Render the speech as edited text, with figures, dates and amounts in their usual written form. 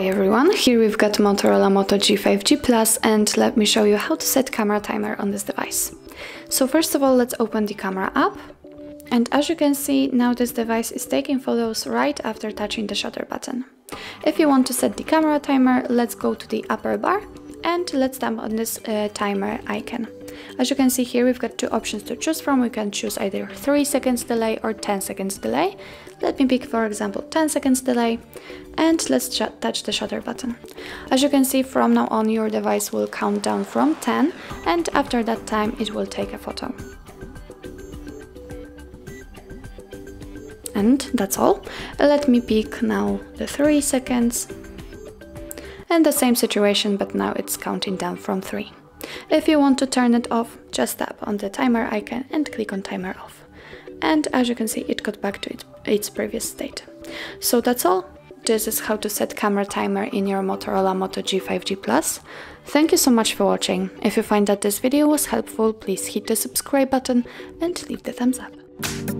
Hi everyone, here we've got Motorola Moto G 5G Plus and let me show you how to set camera timer on this device. So first of all, let's open the camera app. And as you can see, now this device is taking photos right after touching the shutter button. If you want to set the camera timer, let's go to the upper bar and let's tap on this timer icon. As you can see here, we've got two options to choose from. We can choose either 3 seconds delay or 10 seconds delay. Let me pick, for example, 10 seconds delay and let's touch the shutter button. As you can see, from now on your device will count down from 10 and after that time it will take a photo. And that's all. Let me pick now the 3 seconds and the same situation, but now it's counting down from 3. If you want to turn it off, just tap on the timer icon and click on timer off. And as you can see, it got back to its previous state. So that's all. This is how to set camera timer in your Motorola Moto G 5G Plus. Thank you so much for watching. If you find that this video was helpful, please hit the subscribe button and leave the thumbs up.